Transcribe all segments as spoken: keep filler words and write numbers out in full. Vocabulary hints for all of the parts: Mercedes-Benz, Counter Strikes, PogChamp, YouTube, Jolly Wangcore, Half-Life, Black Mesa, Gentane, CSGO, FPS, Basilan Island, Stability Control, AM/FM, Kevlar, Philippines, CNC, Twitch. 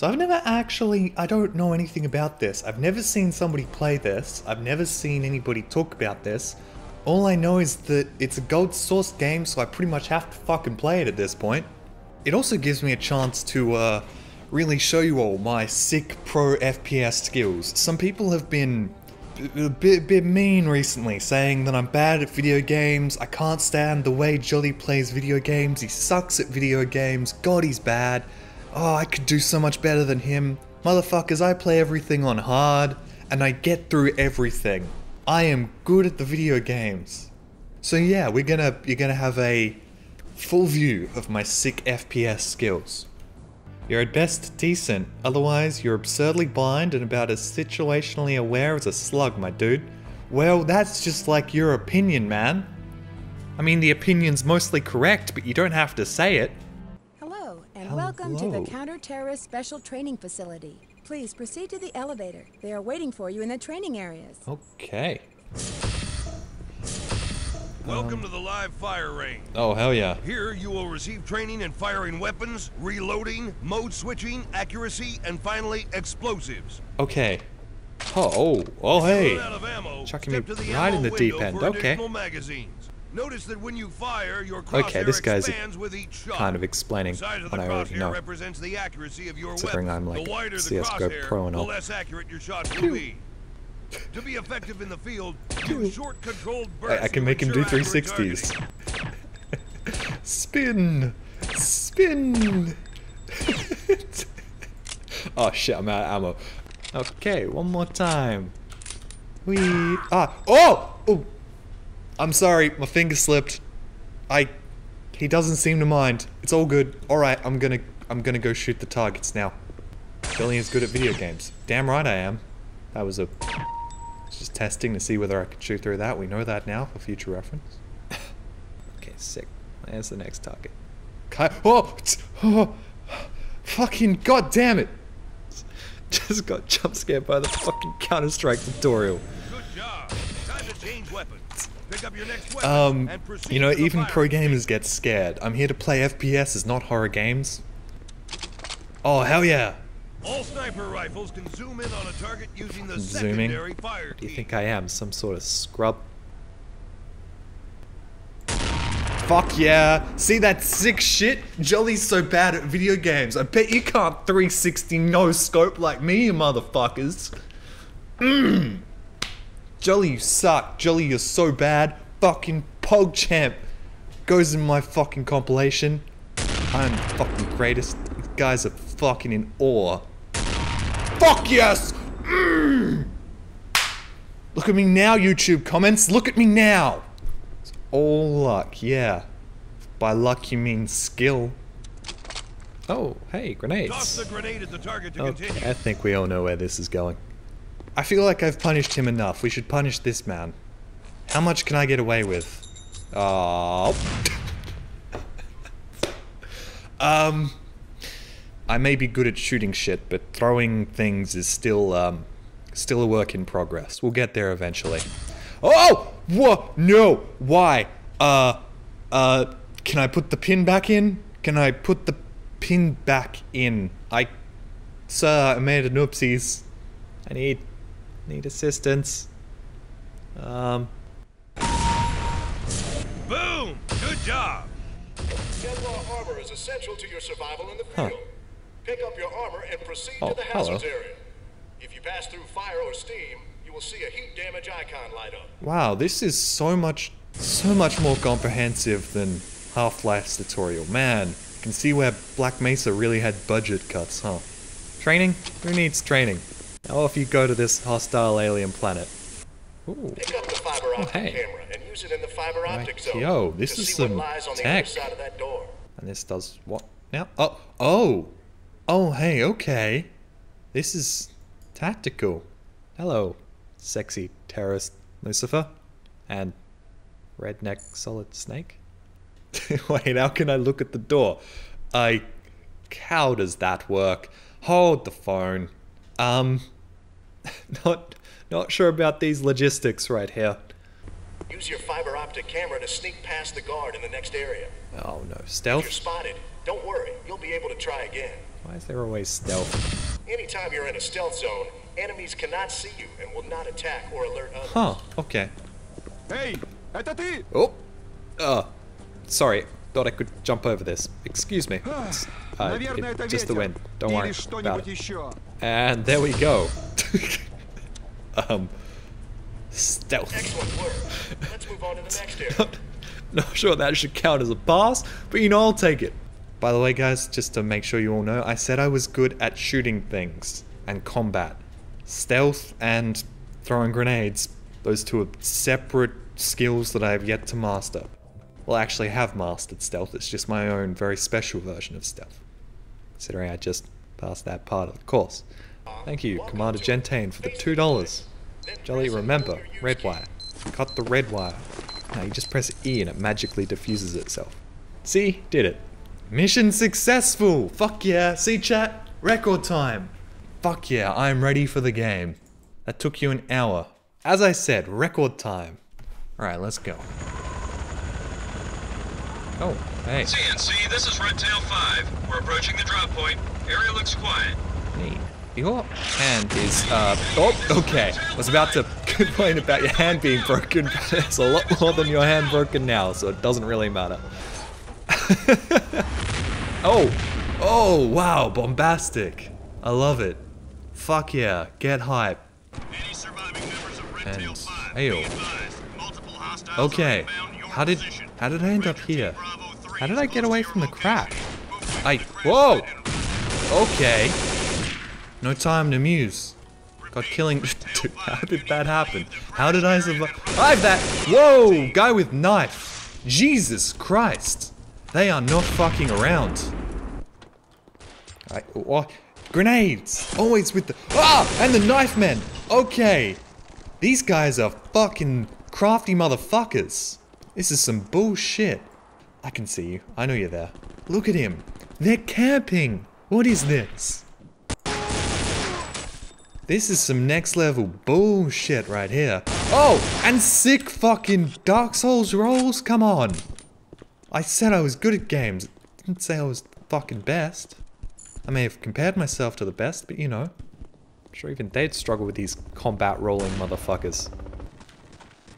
So I've never actually, I don't know anything about this. I've never seen somebody play this. I've never seen anybody talk about this. All I know is that it's a gold source game, so I pretty much have to fucking play it at this point. It also gives me a chance to uh, really show you all my sick pro F P S skills. Some people have been a bit, bit mean recently, saying that I'm bad at video games, I can't stand the way Jolly plays video games, he sucks at video games, god he's bad, oh I could do so much better than him. Motherfuckers, I play everything on hard, and I get through everything. I am good at the video games. So yeah, we're gonna you're gonna have a full view of my sick F P S skills. You're at best decent, otherwise you're absurdly blind and about as situationally aware as a slug, my dude. Well, that's just like your opinion, man. I mean, the opinion's mostly correct, but you don't have to say it. Hello, and Hello. welcome to the Counter-Terrorist Special Training Facility. Please proceed to the elevator. They are waiting for you in the training areas. Okay. Welcome um, to the live fire range. Oh, hell yeah. Here you will receive training in firing weapons, reloading, mode switching, accuracy, and finally, explosives. Okay. Oh, oh, oh hey. Ammo, chucking me right in the deep end. Okay. Magazines. Notice that when you fire, your okay, this guy's with each kind of explaining what I already know. Represents the accuracy of your Considering weapon. I'm like C S G O pro and all. The less accurate your shot will be. To be effective in the field, use short controlled bursts. I, I can make him do three sixties. Spin! Spin! Oh shit, I'm out of ammo. Okay, one more time. We Ah! Oh! Oh! I'm sorry, my finger slipped. I... He doesn't seem to mind. It's all good. Alright, I'm gonna... I'm gonna go shoot the targets now. Jolly is good at video games. Damn right I am. That was a... Just testing to see whether I could shoot through that. We know that now for future reference. Okay, sick. There's the next target. Ki oh, oh! Fucking god damn it! Just got jump scared by the fucking Counter Strike tutorial. Good job. Time to change weapons. Pick up your next weapon um, and proceed. You know, even pro gamers get scared. I'm here to play F P S's, not horror games. Oh hell yeah! All sniper rifles can zoom in on a target using the Zooming. secondary fire. What do you think I am? Some sort of scrub? Fuck yeah! See that sick shit? Jolly's so bad at video games. I bet you can't three sixty no scope like me, you motherfuckers. Mmm. Jolly, you suck. Jolly, you're so bad. Fucking PogChamp goes in my fucking compilation. I'm fucking greatest. These guys are fucking in awe. Fuck yes! Mm. Look at me now, YouTube comments. Look at me now. It's all luck, yeah. If by luck you mean skill. Oh, hey, grenades. Toss the grenade at the target to okay, continue. I think we all know where this is going. I feel like I've punished him enough. We should punish this man. How much can I get away with? Oh. um. I may be good at shooting shit, but throwing things is still, um, still a work in progress. We'll get there eventually. Oh! Whoa! No! Why? Uh, uh, can I put the pin back in? Can I put the pin back in? I, sir, I made an oopsies. I need, need assistance. Um. Boom! Good job! Kevlar armor is essential to your survival in the field. Huh. Pick up your armor and proceed oh, to the hazards hello. area. If you pass through fire or steam, you will see a heat damage icon light up. Wow, this is so much, so much more comprehensive than Half-Life's tutorial. Man, you can see where Black Mesa really had budget cuts, huh? Training? Who needs training? Now off you go to this hostile alien planet. Ooh. Pick up the fiber optic oh, hey. camera and use it in the fiber optic right. zone. Yo, this is some lies on tech. The other side of that door. And this does what now? Oh, oh. Oh, hey, okay. This is tactical. Hello, sexy terrorist Lucifer and redneck solid snake. Wait, how can I look at the door? I... How does that work? Hold the phone. Um... Not... Not sure about these logistics right here. Use your fiber optic camera to sneak past the guard in the next area. Oh no, stealth? If you're spotted, don't worry. You'll be able to try again. Why is there always stealth? Anytime you're in a stealth zone, enemies cannot see you and will not attack or alert others. Huh, okay. Hey! Oh! Uh, sorry, thought I could jump over this. Excuse me. It's, uh, it, just the wind. Don't worry about it. And there we go. um, stealth. Excellent work. Let's move on to the next area. not, not sure that should count as a pass, but you know, I'll take it. By the way, guys, just to make sure you all know, I said I was good at shooting things and combat. Stealth and throwing grenades, those two are separate skills that I have yet to master. Well, I actually have mastered stealth, it's just my own very special version of stealth. Considering I just passed that part of the course. Thank you, Commander Gentane, for the two dollars. Jolly, remember, red wire. Cut the red wire. Now you just press E and it magically diffuses itself. See? Did it. Mission successful! Fuck yeah! See chat? Record time! Fuck yeah, I'm ready for the game. That took you an hour. As I said, record time. Alright, let's go. Oh, hey. C N C, this is Redtail five. We're approaching the drop point. Area looks quiet. Neat. Your hand is, uh, oh, okay. I was about to complain about your hand being broken, but it's a lot more than your hand broken now, so it doesn't really matter. oh, oh, wow, bombastic. I love it. Fuck yeah, get hype. Any surviving members of Redtail five, be advised, multiple hostiles are inbound your position. Okay, how did, how did I end up here? How did I get away from the crap? I, whoa! Okay. No time to muse. Got killing, dude, how did that happen? How did I survive? I have that, whoa, guy with knife. Jesus Christ. They are not fucking around. I, oh, grenades! Always with the- Ah! And the knife men! Okay! These guys are fucking crafty motherfuckers. This is some bullshit. I can see you. I know you're there. Look at him. They're camping! What is this? This is some next level bullshit right here. Oh! And sick fucking Dark Souls rolls? Come on! I said I was good at games, didn't say I was the fucking best. I may have compared myself to the best, but you know. I'm sure even they'd struggle with these combat rolling motherfuckers.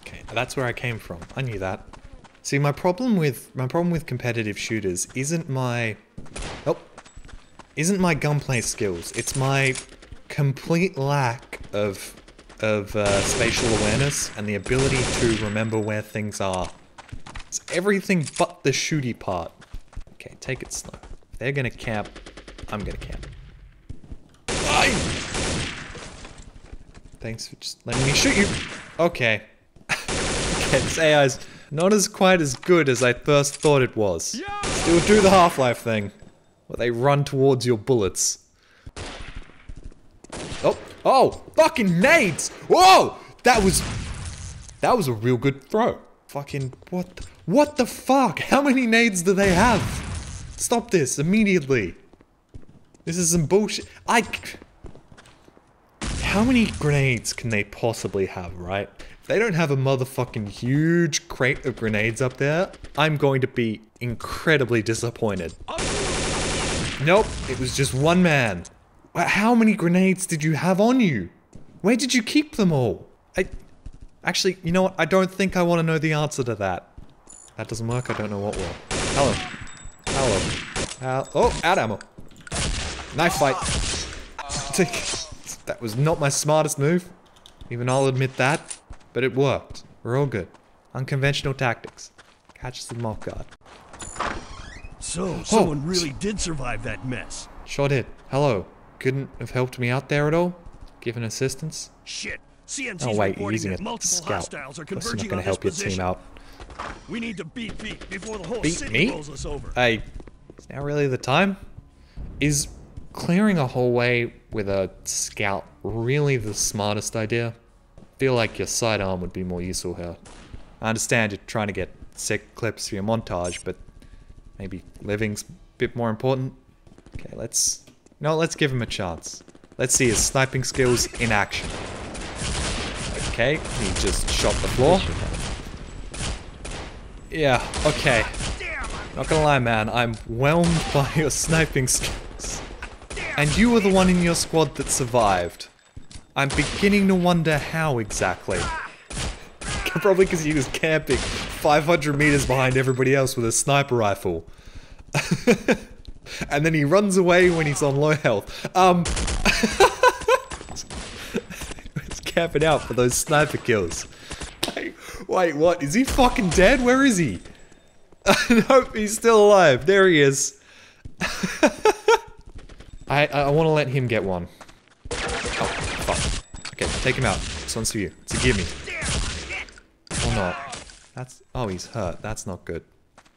Okay, that's where I came from, I knew that. See, my problem with, my problem with competitive shooters isn't my... Oh! Isn't my gunplay skills, it's my complete lack of, of uh, spatial awareness and the ability to remember where things are. It's everything but the shooty part. Okay, take it slow. If they're gonna camp, I'm gonna camp. Aye! Thanks for just letting me shoot you! Okay. Okay, this A I's not as quite as good as I first thought it was. Still do the Half-Life thing, where they run towards your bullets. Oh! Oh! Fucking nades! Whoa! That was... That was a real good throw. Fucking... What the... What the fuck? How many nades do they have? Stop this immediately. This is some bullshit. I... How many grenades can they possibly have, right? If they don't have a motherfucking huge crate of grenades up there, I'm going to be incredibly disappointed. Nope, it was just one man. How many grenades did you have on you? Where did you keep them all? I... Actually, you know what? I don't think I want to know the answer to that. That doesn't work, I don't know what will. Hello. Hello. Hello. Oh, out ammo. Knife fight. That was not my smartest move. Even I'll admit that. But it worked. We're all good. Unconventional tactics. Catch them off guard. So, someone oh. really did survive that mess. Sure did. Hello. Couldn't have helped me out there at all? Given assistance? Shit. C N C's oh wait, you're using a scout. That's not going to help your team out. We need to beat beat before the whole beat city rolls us over. Hey, is now really the time? Is clearing a hallway with a scout really the smartest idea? I feel like your sidearm would be more useful here. I understand you're trying to get sick clips for your montage, but maybe living's a bit more important. Okay, let's no, let's give him a chance. Let's see his sniping skills in action. Okay, he just shot the floor. Yeah, okay. Not gonna lie, man, I'm whelmed by your sniping skills. And you were the one in your squad that survived. I'm beginning to wonder how exactly. Probably because he was camping five hundred meters behind everybody else with a sniper rifle. And then he runs away when he's on low health. Um... He's camping out for those sniper kills. Wait, wait, what? Is he fucking dead? Where is he? Nope, he's still alive. There he is. I, I want to let him get one. Oh, fuck. Okay, take him out. This one's for you. It's a gimme. Or not. That's... Oh, he's hurt. That's not good.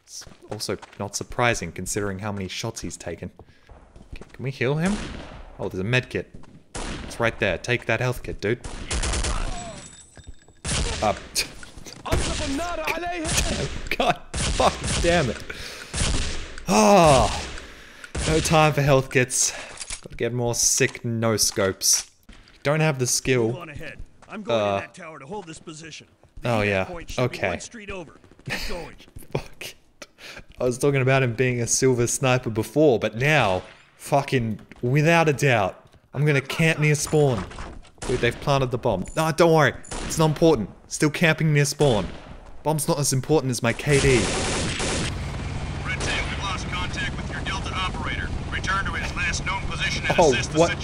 It's also not surprising, considering how many shots he's taken. Okay, can we heal him? Oh, there's a med kit. It's right there. Take that health kit, dude. Up. God, fucking damn it. Ah. Oh. No time for health kits. Gotta get more sick no scopes. Don't have the skill. Go on ahead. I'm going uh, to that tower to hold this position. The oh yeah. Okay. One street over. Going. Fuck it. I was talking about him being a silver sniper before, but now, fucking without a doubt, I'm gonna camp near spawn. Dude, they've planted the bomb. No, don't worry. It's not important. Still camping near spawn. Bomb's not as important as my K D. Oh, what?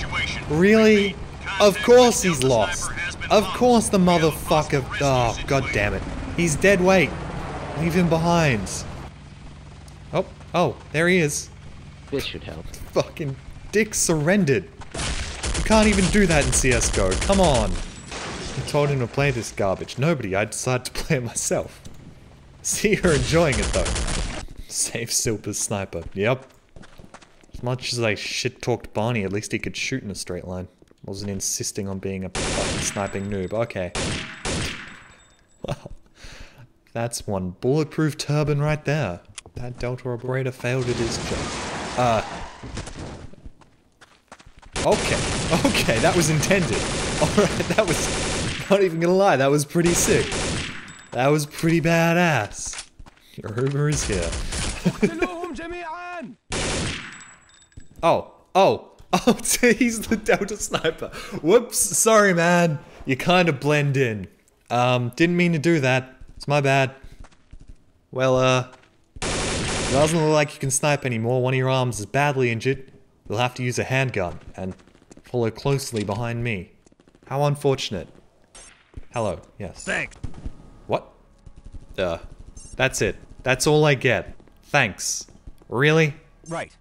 Really? Of course he's lost. Of course the motherfucker. Oh, god damn it. He's dead weight. Leave him behind. Oh, oh, there he is. This should help. Fucking dick surrendered. You can't even do that in C S G O. Come on. I told him to play this garbage. Nobody. I decided to play it myself. See, you're enjoying it though. Save Silver Sniper. Yep. As much as I shit-talked Barney, at least he could shoot in a straight line. Wasn't insisting on being a fucking sniping noob. Okay. Wow. That's one bulletproof turban right there. That Delta operator failed at his job. Uh... Okay. Okay, that was intended. Alright, that was... Not even gonna lie, that was pretty sick. That was pretty badass. Your Uber is here. Oh, oh, oh, he's the Delta Sniper. Whoops, sorry man. You kind of blend in. Um, didn't mean to do that. It's my bad. Well, uh, it doesn't look like you can snipe anymore. One of your arms is badly injured. You'll have to use a handgun and follow closely behind me. How unfortunate. Hello, yes. Thanks. What? Uh, that's it. That's all I get. Thanks. Really? Right.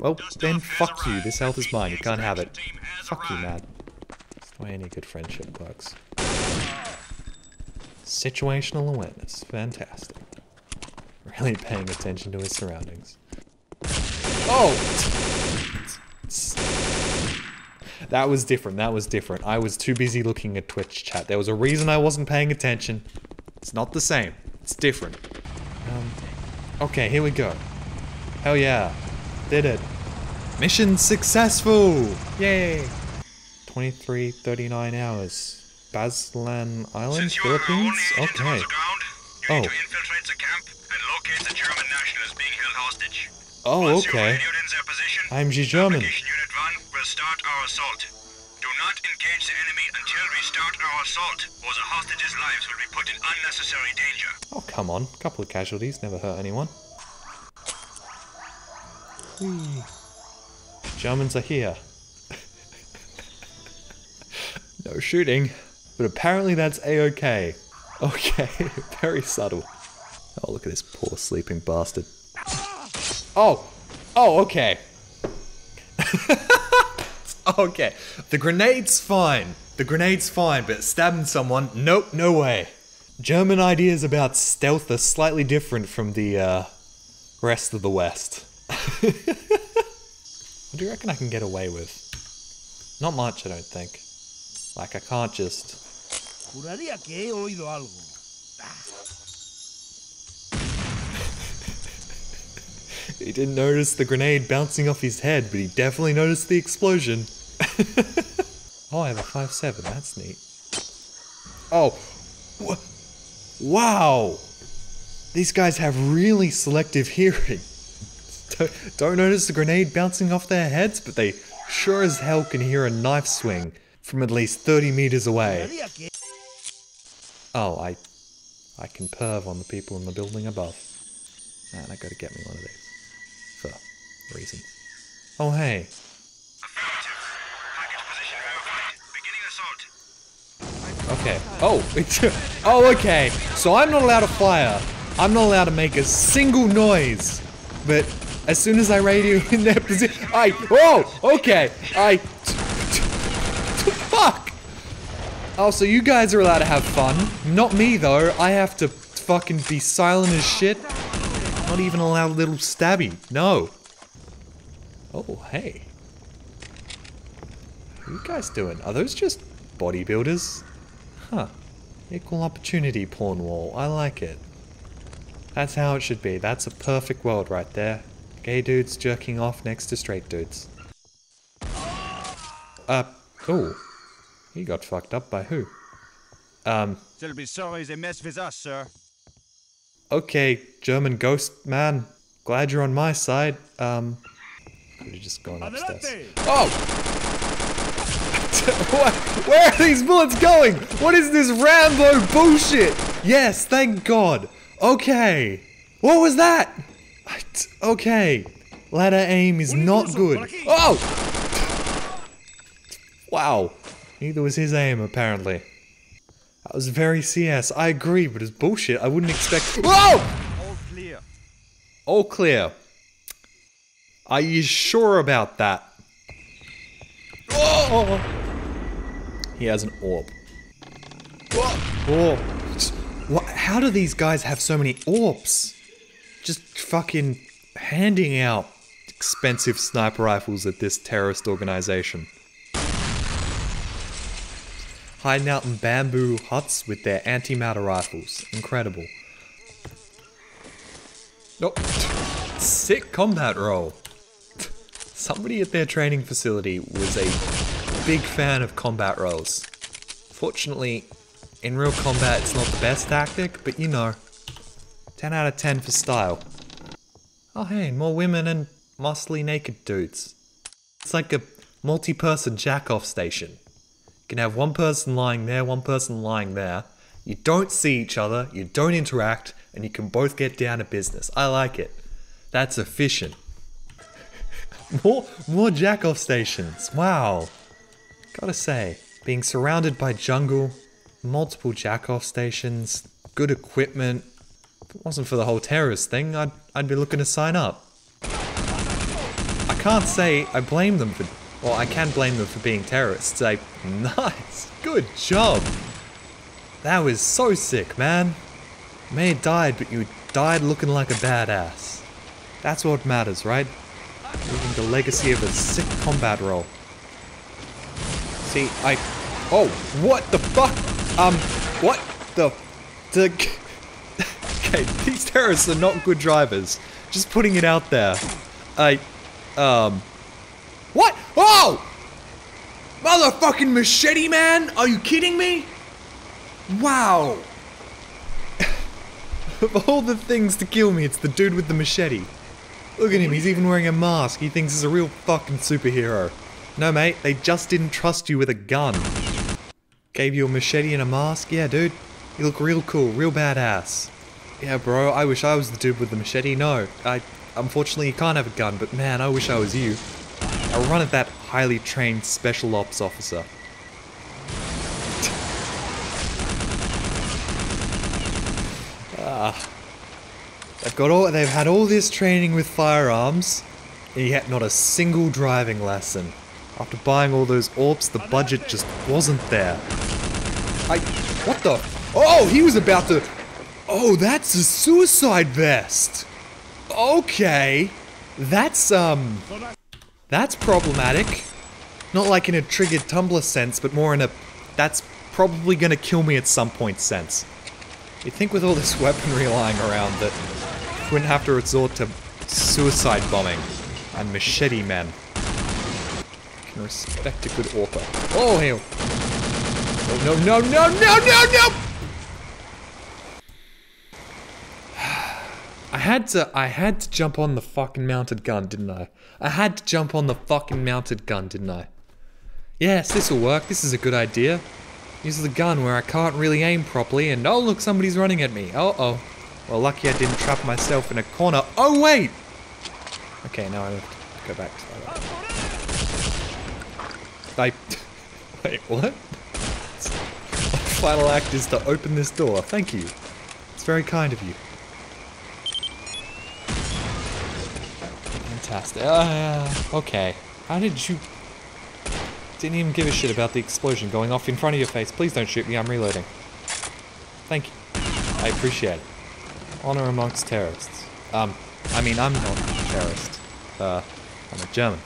Well, then fuck you. This health is mine. You can't have it. Fuck you, man. That's the way any good friendship works. Situational awareness. Fantastic. Really paying attention to his surroundings. Oh! That was different. That was different. I was too busy looking at Twitch chat. There was a reason I wasn't paying attention. It's not the same. It's different. Um, okay, here we go. Hell yeah. Did it. Mission successful! Yay! twenty-three thirty-nine hours. Basilan Island, Philippines? Okay. Oh. Oh, okay. I'm the German. Will start our assault. Do not engage the enemy until we start our assault, or the hostages' lives will be put in unnecessary danger. Oh, come on. A couple of casualties, never hurt anyone. Germans are here. No shooting, but apparently that's a-okay. Okay, very subtle. Oh, look at this poor sleeping bastard. Oh! Oh, okay. Okay, the grenade's fine. The grenade's fine, but stabbing someone, nope, no way. German ideas about stealth are slightly different from the uh, rest of the West. What do you reckon I can get away with? Not much, I don't think. Like, I can't just... He didn't notice the grenade bouncing off his head, but he definitely noticed the explosion. Oh, I have a five seven, that's neat. Oh! Wh wow! These guys have really selective hearing. Don't notice the grenade bouncing off their heads, but they sure as hell can hear a knife swing from at least thirty meters away. Oh, I... I can perv on the people in the building above. Man, I gotta get me one of these. For reasons. Oh, hey. Okay. Oh, it's... Oh, okay. So I'm not allowed to fire. I'm not allowed to make a single noise. But as soon as I radio in their position... I... Oh, okay. I... Fuck! Oh, so you guys are allowed to have fun. Not me, though. I have to fucking be silent as shit. Not even allow little stabby. No. Oh, hey. What are you guys doing? Are those just bodybuilders? Huh. Equal opportunity porn wall. I like it. That's how it should be. That's a perfect world right there. Gay dudes jerking off next to straight dudes. Uh, oh. He got fucked up by who? Um. They'll be sorry they mess with us, sir. Okay, German ghost man. Glad you're on my side. Um. Could've just gone upstairs. Oh! What? Where are these bullets going? What is this Rambo bullshit? Yes, thank God. Okay. What was that? Okay. Ladder aim is not good. Oh! Wow. Neither was his aim, apparently. That was very C S. I agree, but it's bullshit. I wouldn't expect... Whoa! All clear. All clear. Are you sure about that? Oh! He has an orb. Whoa. What? How do these guys have so many orbs? Just fucking handing out expensive sniper rifles at this terrorist organization. Hiding out in bamboo huts with their antimatter rifles. Incredible. Nope. Sick combat roll. Somebody at their training facility was a big fan of combat rolls. Fortunately, in real combat it's not the best tactic, but you know. ten out of ten for style. Oh hey, more women and mostly naked dudes. It's like a multi-person jack-off station. You can have one person lying there, one person lying there. You don't see each other, you don't interact, and you can both get down to business. I like it. That's efficient. More, more jack-off stations. Wow. Gotta say, being surrounded by jungle, multiple jack-off stations, good equipment. If it wasn't for the whole terrorist thing, I'd, I'd be looking to sign up. I can't say I blame them for... Well, I can blame them for being terrorists. Say, nice. Good job. That was so sick, man. You may have died, but you died looking like a badass. That's what matters, right? Leaving the legacy of a sick combat roll. See, I... Oh, what the fuck? Um, what the... the okay, these terrorists are not good drivers. Just putting it out there. I... Um... What? Oh! Motherfucking machete man? Are you kidding me? Wow. Of all the things to kill me, it's the dude with the machete. Look at him, he's even wearing a mask. He thinks he's a real fucking superhero. No, mate, they just didn't trust you with a gun. Gave you a machete and a mask? Yeah, dude. You look real cool, real badass. Yeah, bro, I wish I was the dude with the machete. No, I... Unfortunately, you can't have a gun, but man, I wish I was you. I'll run at that highly trained special ops officer. Ah... They've got all. They've had all this training with firearms, and yet not a single driving lesson. After buying all those orbs, the budget just wasn't there. I. What the? Oh, he was about to. Oh, that's a suicide vest. Okay, that's um. That's problematic. Not like in a triggered tumbler sense, but more in a. That's probably gonna kill me at some point sense. You'd think with all this weaponry lying around that we wouldn't have to resort to suicide bombing and machete men. You can respect a good orca. Oh, hell! Oh, no, no, no, no, no, no! I had to, I had to jump on the fucking mounted gun, didn't I? I had to jump on the fucking mounted gun, didn't I? Yes, this'll work. This is a good idea. Use the gun where I can't really aim properly and oh look, somebody's running at me. Uh-oh. Well, lucky I didn't trap myself in a corner. Oh, wait! Okay, now I have to go back to that. I... Wait, what? My final act is to open this door. Thank you. It's very kind of you. Fantastic. Uh, okay. How did you... Didn't even give a shit about the explosion going off in front of your face. Please don't shoot me, I'm reloading. Thank you. I appreciate it. Honor amongst terrorists. Um, I mean, I'm not a terrorist. Uh, I'm a German.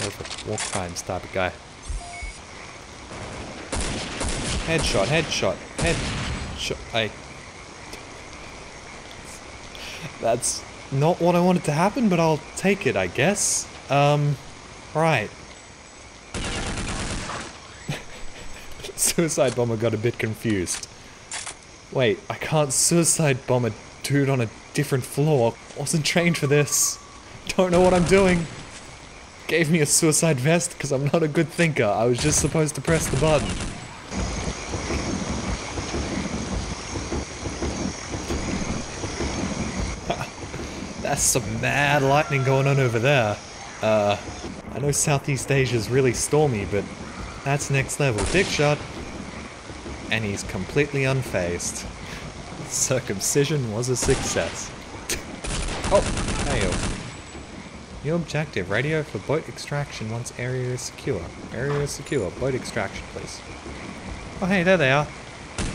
I'm a war crimes type of guy. Headshot, headshot, headshot. I... That's not what I wanted to happen, but I'll take it, I guess. Um, right. Suicide bomber got a bit confused. Wait, I can't suicide bomb a dude on a different floor. Wasn't trained for this. Don't know what I'm doing. Gave me a suicide vest because I'm not a good thinker. I was just supposed to press the button. That's some mad lightning going on over there. Uh, I know Southeast Asia's really stormy, but that's next level. Dick shot. And he's completely unfazed. Circumcision was a success. Oh, hail. New objective, radio for boat extraction once area is secure. Area is secure, boat extraction please. Oh hey, there they are.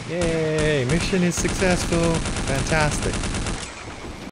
Yay, mission is successful. Fantastic.